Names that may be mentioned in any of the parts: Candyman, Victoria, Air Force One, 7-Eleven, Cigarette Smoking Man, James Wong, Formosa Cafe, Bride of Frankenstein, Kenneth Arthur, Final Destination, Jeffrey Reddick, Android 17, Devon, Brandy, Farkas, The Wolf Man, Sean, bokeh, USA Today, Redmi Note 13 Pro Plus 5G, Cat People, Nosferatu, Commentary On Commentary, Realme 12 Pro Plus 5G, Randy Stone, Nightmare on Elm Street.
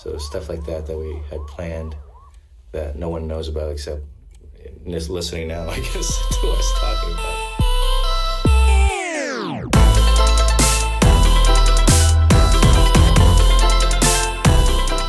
So stuff like that that we had planned that no one knows about except just listening now, I guess, to us talking about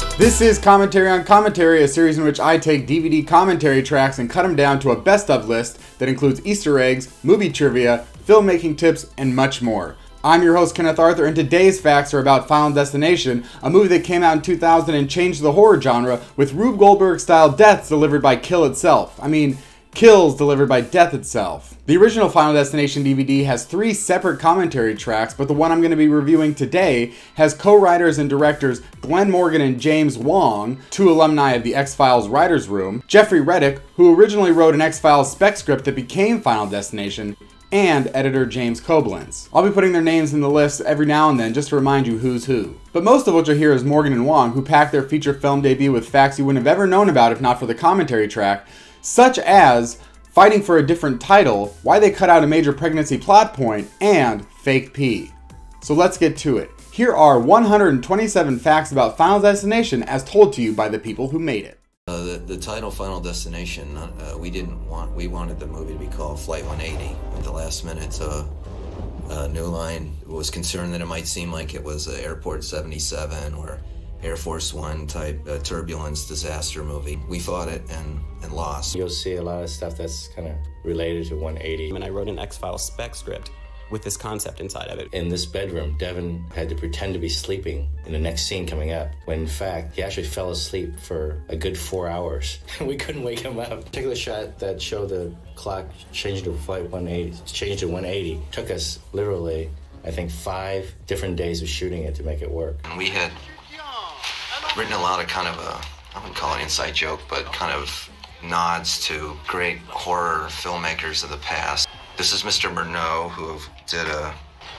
it. This is Commentary on Commentary, a series in which I take DVD commentary tracks and cut them down to a best-of list that includes Easter eggs, movie trivia, filmmaking tips, and much more. I'm your host, Kenneth Arthur, and today's facts are about Final Destination, a movie that came out in 2000 and changed the horror genre with Rube Goldberg-style deaths delivered by Kill itself. I mean, kills delivered by death itself. The original Final Destination DVD has three separate commentary tracks, but the one I'm going to be reviewing today has co-writers and directors Glen Morgan and James Wong, two alumni of the X-Files writers' room, Jeffrey Reddick, who originally wrote an X-Files spec script that became Final Destination, and editor James Coblentz. I'll be putting their names in the list every now and then just to remind you who's who. But most of what you'll hear is Morgan and Wong, who packed their feature film debut with facts you wouldn't have ever known about if not for the commentary track, such as fighting for a different title, why they cut out a major pregnancy plot point, and fake pee. So let's get to it. Here are 127 facts about Final Destination as told to you by the people who made it. The title Final Destination, we wanted the movie to be called Flight 180. At the last minute, so New Line was concerned that it might seem like it was Airport 77 or Air Force One type turbulence disaster movie. We fought it and lost. You'll see a lot of stuff that's kind of related to 180. And I wrote an X-Files spec script with this concept inside of it. In this bedroom, Devon had to pretend to be sleeping in the next scene coming up, when in fact, he actually fell asleep for a good 4 hours. We couldn't wake him up. Particular shot that showed the clock changed to flight 180, changed to 180. Took us literally, I think, 5 different days of shooting it to make it work. And we had written a lot of kind of I wouldn't call it an inside joke, but kind of nods to great horror filmmakers of the past. This is Mr. Murnau, who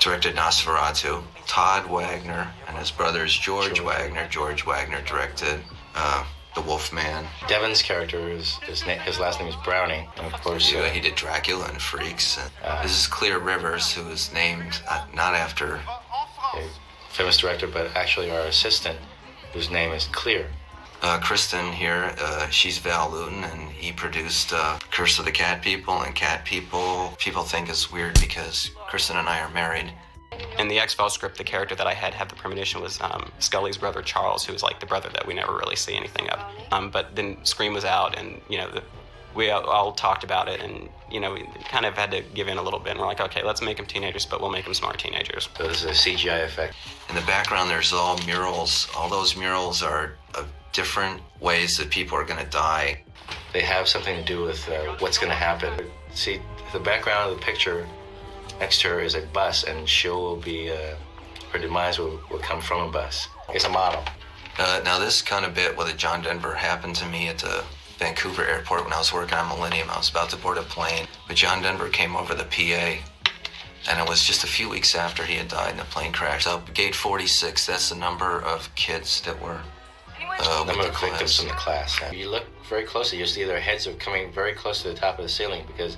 directed Nosferatu. Todd Wagner and his brothers George Waggner. George Waggner directed The Wolf Man. Devon's character, his last name is Browning. And of course, yeah, he did Dracula and Freaks. And this is Clear Rivers, who was named not after a famous director, but actually our assistant, whose name is Clear. Kristen here, she's Val Lewton, and he produced Curse of the Cat People, and Cat People. People think it's weird because Kristen and I are married. In the X-Files script, the character that I had the premonition was Scully's brother Charles, who was like the brother that we never really see anything of. But then Scream was out, and you know, we all talked about it, and you know, we kind of had to give in a little bit, and we're like, okay, let's make them teenagers, but we'll make them smart teenagers. So this is a CGI effect. In the background, there's all murals. All those murals are of different ways that people are going to die. They have something to do with what's going to happen. See, the background of the picture next to her is a bus, and she'll be, her demise will come from a bus. It's a model. Now, this kind of bit with John Denver happened to me at the Vancouver airport when I was working on Millennium. I was about to board a plane, but John Denver came over the PA, and it was just a few weeks after he had died and the plane crashed up. Gate 46, that's the number of kids that were number of victims in the class. If you look very closely, you'll see their heads are coming very close to the top of the ceiling, because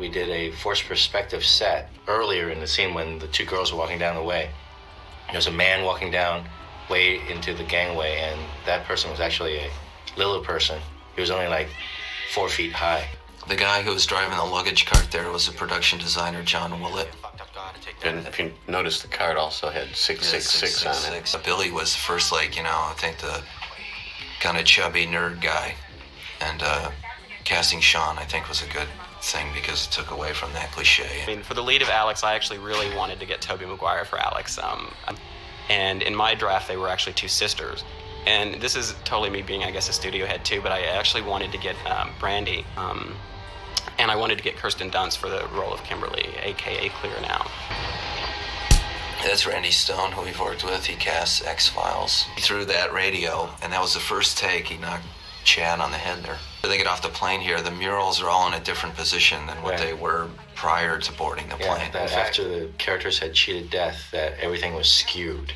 we did a forced perspective set earlier in the scene when the two girls were walking down the way. There's a man walking down way into the gangway, and that person was actually a little person. He was only like 4 feet high. The guy who was driving the luggage cart there was a production designer, John Willett. And if you notice, the cart also had 666 on it. Billy was the first, like, you know, I think the kind of chubby nerd guy. And casting Sean, I think, was a good thing because it took away from that cliche. I mean, for the lead of Alex, I actually really wanted to get Tobey Maguire for Alex. And in my draft, they were actually two sisters. And this is totally me being, I guess, a studio head too, but I actually wanted to get Brandy, and I wanted to get Kirsten Dunst for the role of Kimberly, a.k.a. Clear now. That's Randy Stone, who we've worked with. He casts X-Files. He threw that radio, and that was the first take. He knocked Chad on the head there. When they get off the plane here, the murals are all in a different position than what they were prior to boarding the plane. That after the characters had cheated death, that everything was skewed.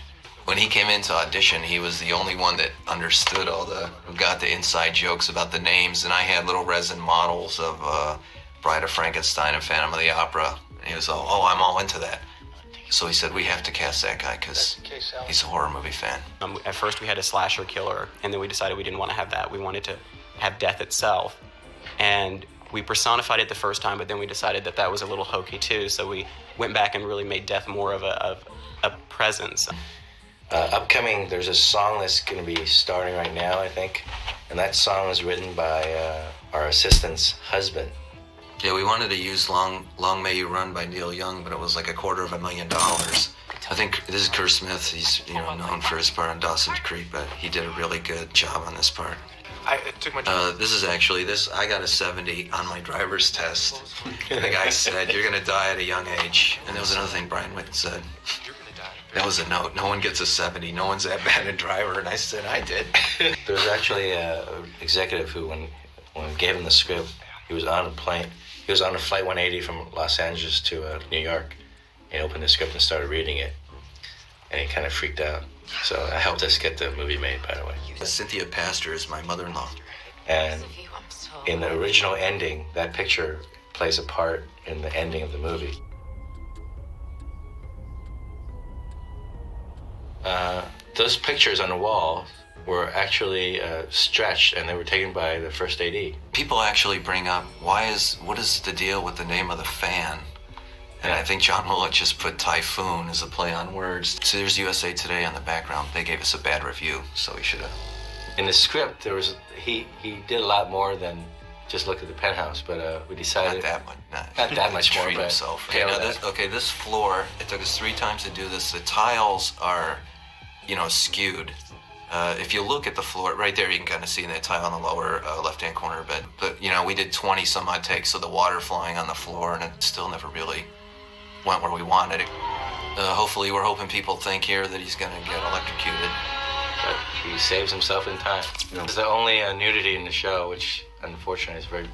When he came in to audition, he was the only one that understood who got the inside jokes about the names, and I had little resin models of Bride of Frankenstein and Phantom of the Opera, and he was all, oh, I'm all into that. So he said, we have to cast that guy because he's a horror movie fan. At first we had a slasher killer, and then we decided we didn't want to have that. We wanted to have death itself. And we personified it the first time, but then we decided that that was a little hokey too. So we went back and really made death more of a presence. Upcoming, there's a song that's going to be starting right now, I think. And that song was written by our assistant's husband. Yeah, we wanted to use Long May You Run by Neil Young, but it was like $250,000. I think this is Kerr Smith. He's known for his part on Dawson's Creek, but he did a really good job on this part. It took my this. I got a 70 on my driver's test. And the guy said, "You're gonna die at a young age." And that was another thing Brian Witt said. That was a note. No one gets a 70. No one's that bad a driver. And I said, I did. There was actually an executive who, when we gave him the script, he was on a plane. He was on a flight 180 from Los Angeles to New York. He opened the script and started reading it, and he kind of freaked out. So I helped us get the movie made, by the way. Cynthia Pastor is my mother-in-law. And in the original ending, that picture plays a part in the ending of the movie. Those pictures on the wall were actually stretched, and they were taken by the first AD. People actually bring up, what is the deal with the name of the fan? And I think John Willett just put Typhoon as a play on words. So there's USA Today on the background. They gave us a bad review, so we should have. In the script, there was he did a lot more than just look at the penthouse, but we decided not that much more. But himself. Okay, now this floor. It took us 3 times to do this. The tiles are, skewed. If you look at the floor right there, you can kind of see that tile on the lower left-hand corner. But we did 20 some odd takes of the water flowing on the floor, and it still never really went where we wanted it. Hopefully, we're hoping people think here that he's going to get electrocuted. But he saves himself in time. Yeah. There's the only nudity in the show, which unfortunately is very,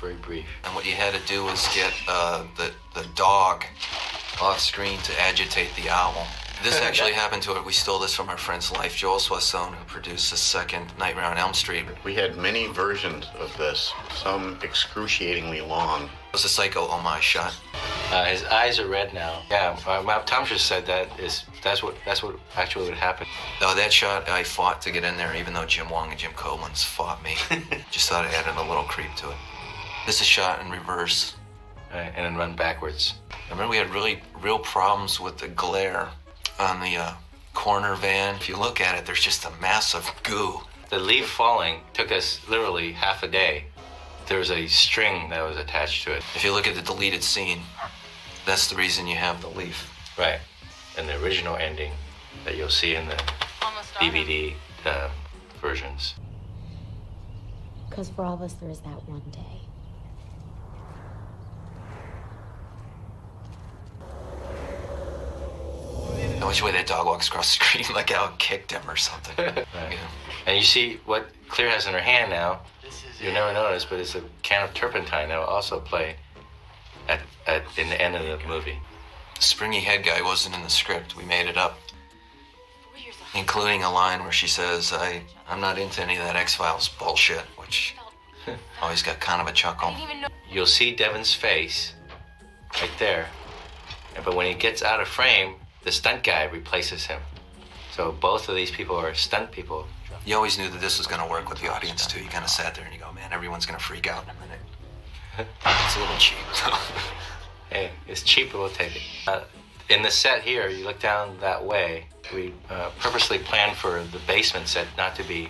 very brief. And what you had to do was get the dog off screen to agitate the owl. This actually happened to it. We stole this from our friend's life, Joel Soisson, who produced the second Nightmare on Elm Street. We had many versions of this, some excruciatingly long. It was a psycho homage shot. His eyes are red now. Yeah, my optometrist said that's what actually would happen. No, that shot, I fought to get in there, even though Jim Wong and Jim Coblentz fought me. Just thought it added a little creep to it. This is shot in reverse. And then run backwards. I remember we had really real problems with the glare on the corner van. If you look at it, there's just a mass of goo. The leaf falling took us literally half a day. There was a string that was attached to it. If you look at the deleted scene, that's the reason you have the leaf. Right, and the original ending that you'll see in the DVD versions. Because for all of us, there is that one day. Which way that dog walks across the screen, like Al kicked him or something. Right. Yeah. And you see what Clear has in her hand now. You'll never notice, but it's a can of turpentine that will also play in the end of the movie. The springy head guy wasn't in the script. We made it up, including a line where she says, I'm not into any of that X-Files bullshit, which always got kind of a chuckle. You'll see Devon's face right there, but when he gets out of frame, the stunt guy replaces him. So both of these people are stunt people. You always knew that this was going to work with the audience, too. You kind of sat there and you go, man, everyone's going to freak out in a minute. It's a little cheap. Hey, it's cheap, but we'll take it. In the set here, you look down that way. We purposely planned for the basement set not to be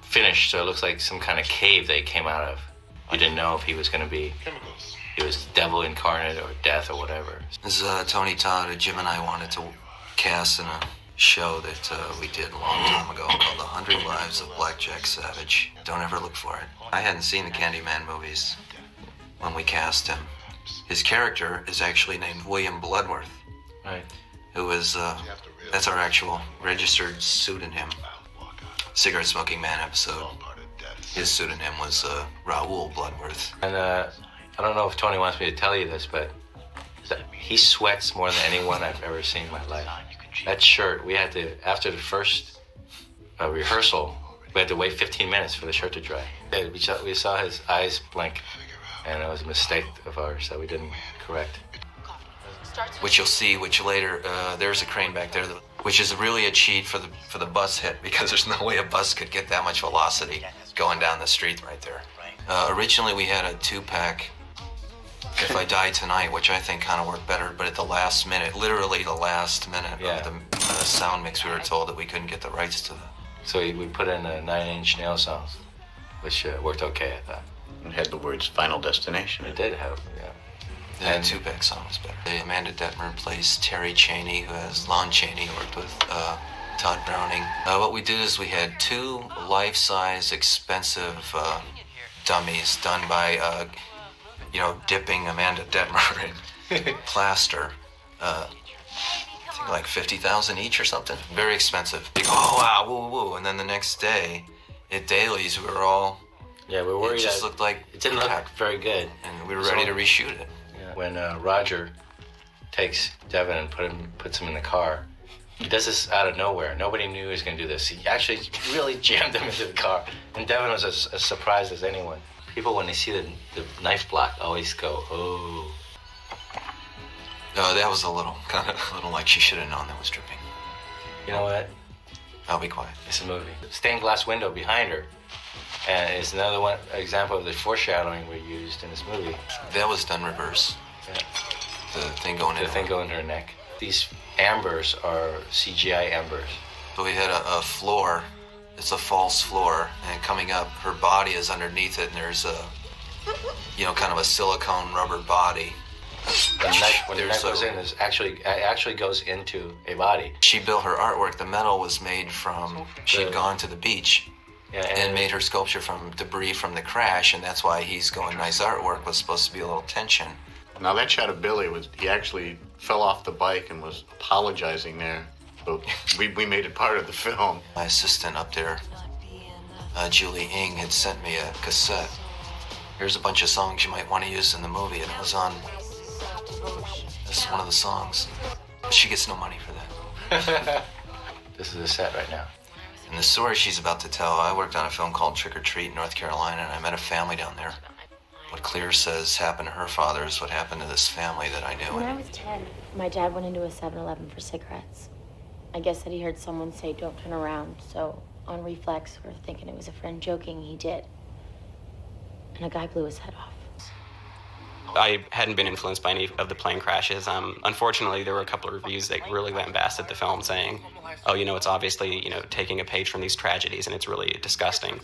finished, so it looks like some kind of cave they came out of. You didn't know if he was going to be... chemicals. It was devil incarnate or death or whatever. This is Tony Todd. Jim and I wanted to cast in a show that we did a long time ago called The 100 Lives of Blackjack Savage. Don't ever look for it. I hadn't seen the Candyman movies when we cast him. His character is actually named William Bloodworth. Right. Who is, that's our actual registered pseudonym. Cigarette Smoking Man episode. His pseudonym was Raoul Bloodworth. And I don't know if Tony wants me to tell you this, but he sweats more than anyone I've ever seen in my life. That shirt, we had to, after the first rehearsal, we had to wait 15 minutes for the shirt to dry. We saw his eyes blink, and it was a mistake of ours that we didn't correct. which you'll see, which later, there's a crane back there, which is really a cheat for the bus hit, because there's no way a bus could get that much velocity going down the street right there. Originally we had a 2-pack, If I Die Tonight, which I think kind of worked better, but at the last minute, literally the last minute of the sound mix, we were told that we couldn't get the rights to them. So we put in a 9-inch nail song, which worked okay, I thought. It had the words Final Destination. It did have, and 2-pack song was better. Amanda Detmer plays Terry Chaney, who has Lon Chaney, worked with Todd Browning. What we did is we had 2 life-size, expensive dummies done by, dipping Amanda Detmer in plaster. I think like 50,000 each or something. Very expensive. Like, oh, wow, woo, woo. And then the next day, at dailies, we were all... Yeah, we were worried. It just looked like... It didn't look very good. And we were ready to reshoot it. When Roger takes Devon and puts him in the car, he does this out of nowhere. Nobody knew he was going to do this. He actually really jammed him into the car, and Devon was as surprised as anyone. People, when they see the knife block, always go, oh. That was a little like she should have known that was dripping. You know what? I'll be quiet. It's a movie. Stained glass window behind her. And it's another example of the foreshadowing we used in this movie. That was done reverse. Yeah. The thing going in her neck. These ambers are CGI ambers. So we had a floor. It's a false floor, and coming up, her body is underneath it, and there's a, kind of a silicone rubber body. It actually goes into a body. She built her artwork. The metal was made from. She'd gone to the beach. Yeah, and made her sculpture from debris from the crash, and that's why he's going, nice artwork, was supposed to be a little tension. Now that shot of Billy was, he actually fell off the bike and was apologizing there, but we made it part of the film. My assistant up there, Julie Ng, had sent me a cassette. Here's a bunch of songs you might want to use in the movie, and it was on, that's one of the songs. She gets no money for that. This is a set right now. And the story she's about to tell, I worked on a film called Trick or Treat in North Carolina, and I met a family down there. What Clear says happened to her father is what happened to this family that I knew. When I was 10, my dad went into a 7-Eleven for cigarettes. I guess that he heard someone say, don't turn around, so on reflex, we're thinking it was a friend joking, he did. And a guy blew his head off. I hadn't been influenced by any of the plane crashes. Unfortunately, there were a couple of reviews that really lambasted the film, saying, oh, it's obviously, taking a page from these tragedies, and it's really disgusting.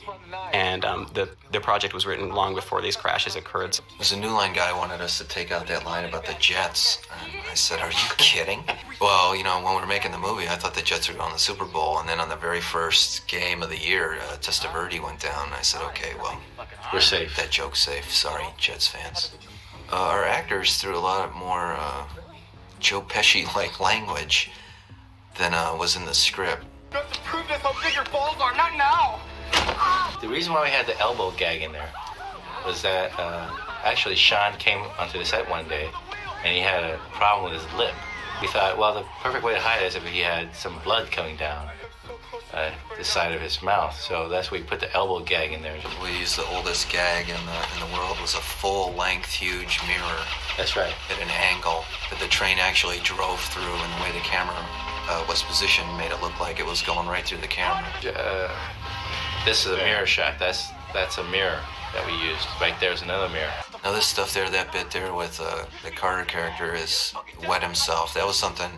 And the project was written long before these crashes occurred. There's a New Line guy wanted us to take out that line about the Jets, and I said, are you kidding? Well, when we were making the movie, I thought the Jets were going to the Super Bowl, and then on the very first game of the year, Testaverde went down, and I said, okay, well, we're safe. That joke's safe. Sorry, Jets fans. Our actors threw a lot more Joe Pesci-like language than was in the script. You have to prove this, how big your balls are, not now! The reason why we had the elbow gag in there was that actually Sean came onto the set one day and he had a problem with his lip. We thought, well, the perfect way to hide it is if he had some blood coming down the side of his mouth, so that's where we put the elbow gag in there. We used the oldest gag in the world. It was a full-length, huge mirror. That's right. At an angle that the train actually drove through, and the way the camera was positioned made it look like it was going right through the camera. This is a mirror shot. That's a mirror that we used. Right there's another mirror. Now this stuff there, that bit there with the Carter character is wet himself. That was something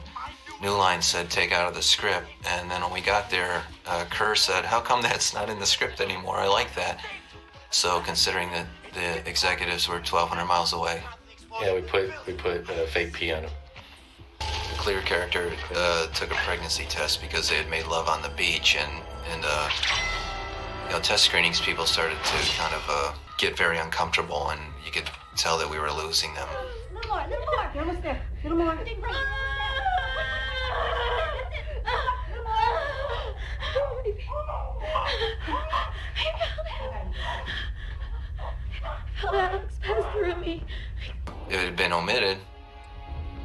New Line said take out of the script, and then when we got there, Kerr said, how come that's not in the script anymore? I like that. So considering that the executives were 1,200 miles away. Yeah, we put fake pee on him. The Clear character took a pregnancy test because they had made love on the beach, and test screenings people started to kind of get very uncomfortable, and you could tell that we were losing them. No more, no more. You're almost there. A little more. Alex passed through me. It had been omitted,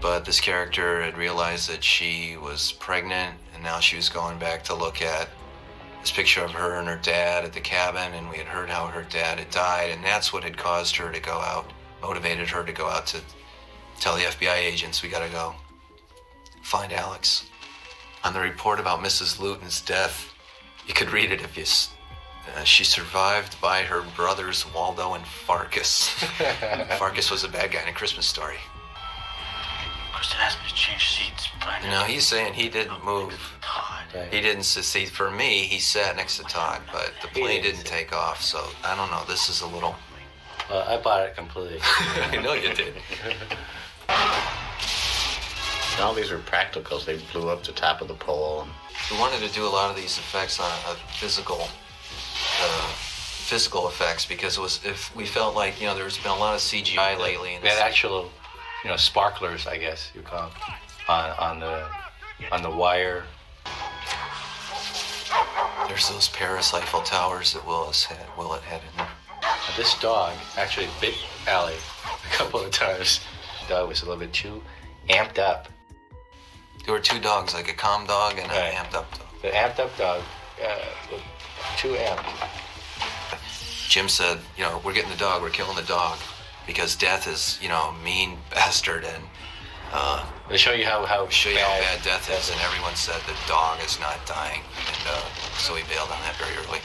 but this character had realized that she was pregnant, and now she was going back to look at this picture of her and her dad at the cabin, and we had heard how her dad had died, and that's what had caused her to go out, motivated her to go out to Tell the FBI agents we gotta go. Find Alex. On the report about Mrs. Luton's death, you could read it if you... she survived by her brothers Waldo and Farkas. Farkas was a bad guy in A Christmas Story. Kirsten asked me to change seats, Brandy. No, he's saying he didn't move. Todd. Right. He didn't succeed. For me, he sat next to Todd, but the plane didn't take off, so I don't know. This is a little... I bought it completely. I know you did. And all these were practicals. They blew up the top of the pole. We wanted to do a lot of these effects on a physical effects because it was, if we felt like, you know, there's been a lot of CGI lately. And actual, you know, sparklers, I guess you call them, on the wire. There's those Paris Eiffel Towers that Willett had in there. This dog actually bit Allie a couple of times. The dog was a little bit too amped up. There were two dogs, like a calm dog and an amped up dog. The amped up dog was too amped. Jim said, you know, we're getting the dog, we're killing the dog, because Death is, you know, a mean bastard. And they show you how bad Death is, and everyone said the dog is not dying. And so we bailed on that very early.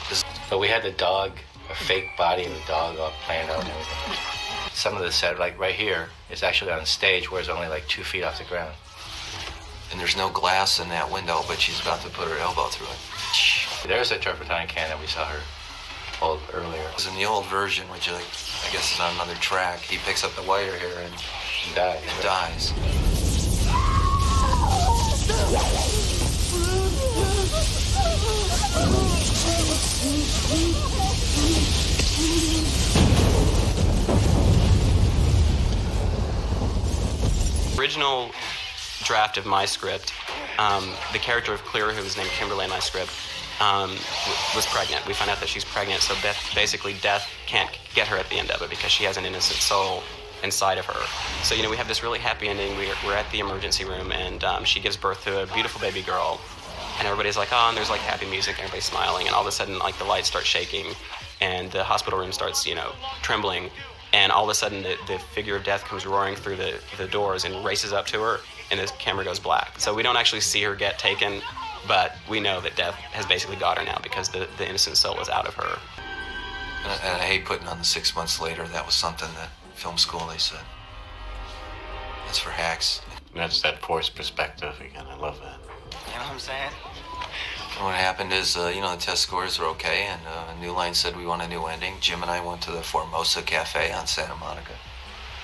But we had the dog, a fake body of the dog all planned out and everything. Some of the set, like right here, is actually on stage where it's only like 2 feet off the ground. And there's no glass in that window, but she's about to put her elbow through it. There's a turpentine can that we saw her hold earlier. It was in the old version, which is like, I guess is on another track. He picks up the wire here and dies. And dies. Original draft of my script, the character of Clear, who was named Kimberly in my script, was pregnant. We found out that she's pregnant, so basically Death can't get her at the end of it because she has an innocent soul inside of her. So, you know, we have this really happy ending. We're at the emergency room, and she gives birth to a beautiful baby girl. And everybody's like, oh, and there's like happy music, and everybody's smiling, and all of a sudden, like, the lights start shaking, and the hospital room starts, you know, trembling, and all of a sudden, the figure of Death comes roaring through the doors and races up to her, and the camera goes black. So we don't actually see her get taken, but we know that Death has basically got her now because the innocent soul is out of her. And I hate putting on the 6 months later. That was something that film school, they said. That's for hacks. And that's that forced perspective again. I love that. You know what I'm saying? And what happened is, you know, the test scores were okay, and New Line said we want a new ending. Jim and I went to the Formosa Cafe on Santa Monica.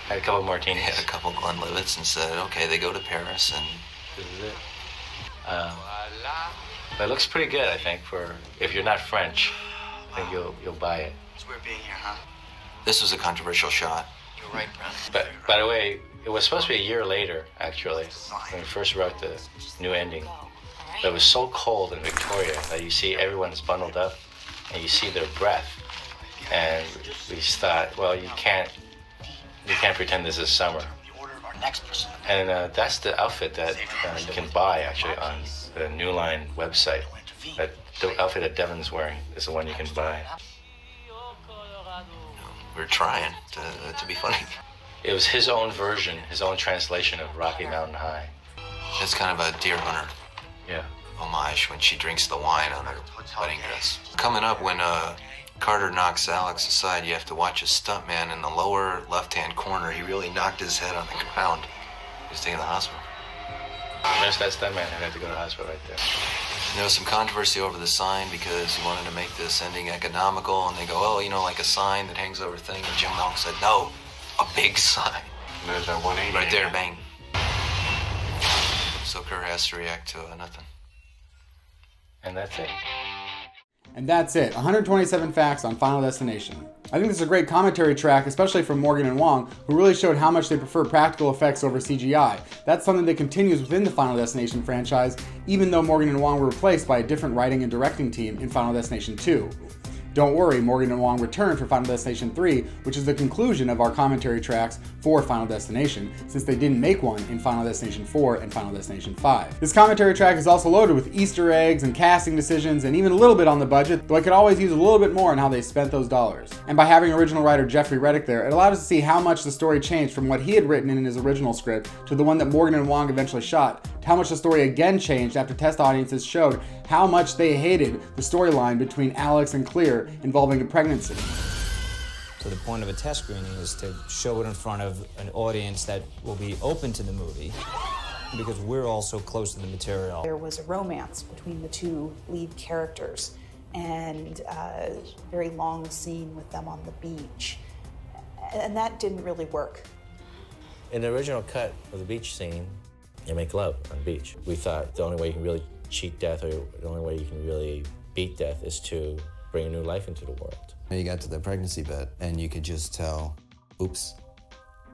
Had a couple martinis. Had a couple Glenlivets and said, okay, they go to Paris, and... This is it. It looks pretty good, I think, for... If you're not French, I think you'll buy it. It's weird being here, huh? This was a controversial shot. You're right, Brandy. But, by the way, it was supposed to be a year later, actually, when we first wrote the new ending. But it was so cold in Victoria that you see everyone's bundled up and you see their breath. And we just thought, well, you can't pretend this is summer. And that's the outfit that you can buy, actually, on the New Line website. That, the outfit that Devon's wearing is the one you can buy. We're trying to be funny. It was his own version, his own translation of Rocky Mountain High. It's kind of a Deer Hunter. Yeah. Homage when she drinks the wine on her wedding dress. Coming up, when Carter knocks Alex aside, you have to watch a stuntman in the lower left-hand corner. He really knocked his head on the ground. He was taken to the hospital. There's that stuntman who had to go to the hospital right there. And there was some controversy over the sign because he wanted to make this ending economical, and they go, oh, you know, like a sign that hangs over a thing. And Jim Long said, no, a big sign. And there's that 180. Right there, bang. So Kerr has to react to nothing. And that's it. 127 facts on Final Destination. I think this is a great commentary track, especially from Morgan and Wong, who really showed how much they prefer practical effects over CGI. That's something that continues within the Final Destination franchise, even though Morgan and Wong were replaced by a different writing and directing team in Final Destination 2. Don't worry, Morgan and Wong return for Final Destination 3, which is the conclusion of our commentary tracks for Final Destination, since they didn't make one in Final Destination 4 and Final Destination 5. This commentary track is also loaded with Easter eggs and casting decisions and even a little bit on the budget, though I could always use a little bit more on how they spent those dollars. And by having original writer Jeffrey Reddick there, it allowed us to see how much the story changed from what he had written in his original script to the one that Morgan and Wong eventually shot, to how much the story again changed after test audiences showed how much they hated the storyline between Alex and Clear involving a pregnancy. So the point of a test screening is to show it in front of an audience that will be open to the movie, because we're all so close to the material. There was a romance between the two lead characters and a very long scene with them on the beach, and that didn't really work. In the original cut of the beach scene, you make love on the beach. We thought the only way you can really cheat death, or the only way you can really beat death, is to bring a new life into the world. And you got to the pregnancy bit, and you could just tell, oops,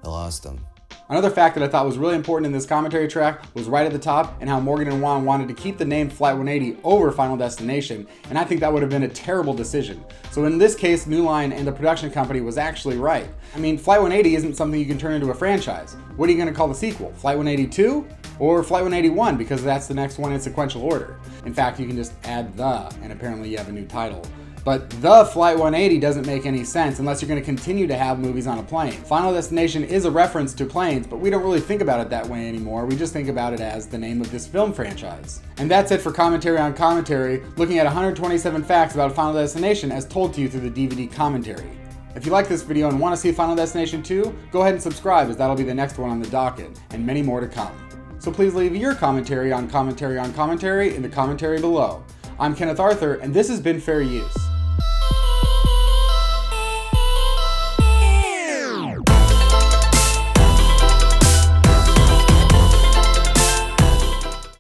I lost him. Another fact that I thought was really important in this commentary track was right at the top, and how Morgan and Wong wanted to keep the name Flight 180 over Final Destination, and I think that would have been a terrible decision. So in this case, New Line and the production company was actually right. I mean, Flight 180 isn't something you can turn into a franchise. What are you going to call the sequel? Flight 182? Or Flight 181, because that's the next one in sequential order. In fact, you can just add the, and apparently you have a new title. But the Flight 180 doesn't make any sense unless you're going to continue to have movies on a plane. Final Destination is a reference to planes, but we don't really think about it that way anymore. We just think about it as the name of this film franchise. And that's it for Commentary on Commentary, looking at 127 facts about Final Destination as told to you through the DVD commentary. If you like this video and want to see Final Destination 2, go ahead and subscribe, as that'll be the next one on the docket, and many more to come. So please leave your commentary on commentary on commentary in the commentary below. I'm Kenneth Arthur, and this has been Fair Use.